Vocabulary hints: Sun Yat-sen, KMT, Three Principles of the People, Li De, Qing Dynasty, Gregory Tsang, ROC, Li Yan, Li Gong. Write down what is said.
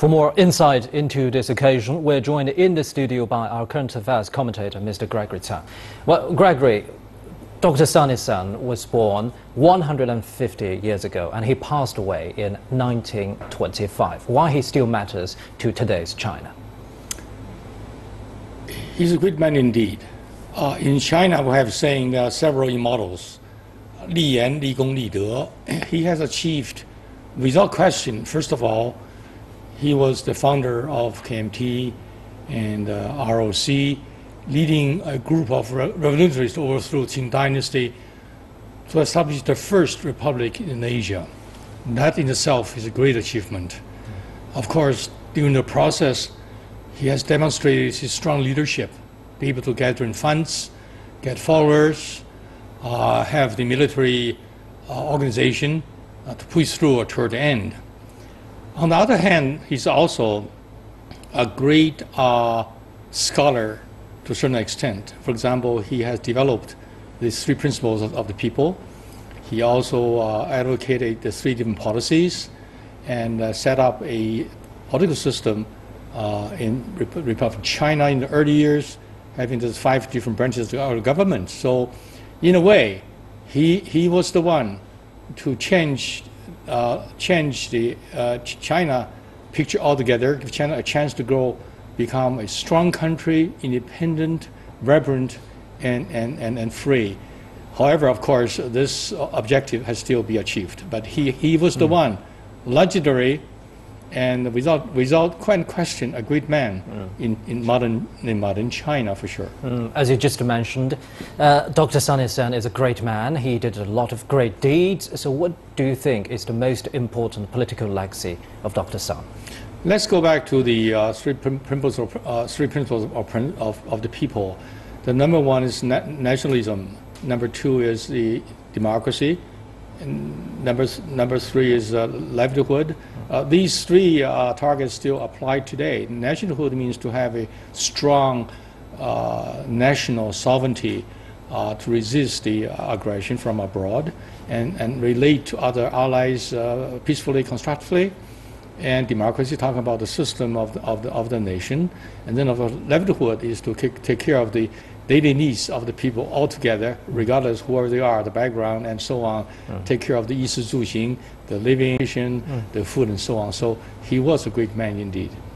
For more insight into this occasion, we're joined in the studio by our current affairs commentator, Mr. Gregory Tsang. Well, Gregory, Dr. Sun Yat-sen was born 150 years ago and he passed away in 1925. Why he still matters to today's China? He's a good man indeed. In China, we have saying there are several immortals, Li Yan, Li Gong, Li De. He has achieved, without question, first of all, he was the founder of KMT and ROC, leading a group of revolutionaries to overthrow Qing Dynasty to establish the first republic in Asia. That in itself is a great achievement. Of course, during the process, he has demonstrated his strong leadership, be able to gather in funds, get followers, have the military organization to push through toward the end. On the other hand, he's also a great scholar to a certain extent. For example, he has developed these three principles of the people. He also advocated the three different policies and set up a political system in Republic of China in the early years, having these five different branches of our government. So, in a way, he was the one to change the China picture altogether, give China a chance to grow, become a strong country, independent, reverent, and free. However, of course, this objective has still been achieved. But he was the one, legendary, and without question, a great man in modern China for sure. As you just mentioned, Dr. Sun Yat-sen is a great man. He did a lot of great deeds. So what do you think is the most important political legacy of Dr. Sun? Let's go back to the three principles of the people. The number one is nationalism. Number two is the democracy. And number three is livelihood. These three targets still apply today. Nationhood means to have a strong national sovereignty to resist the aggression from abroad and relate to other allies peacefully, constructively. And democracy, talking about the system of the nation. And then of livelihood is to take care of the daily needs of the people altogether, regardless whoever they are, the background, and so on. Take care of the 衣食住行, the living, the food, and so on. So he was a great man indeed.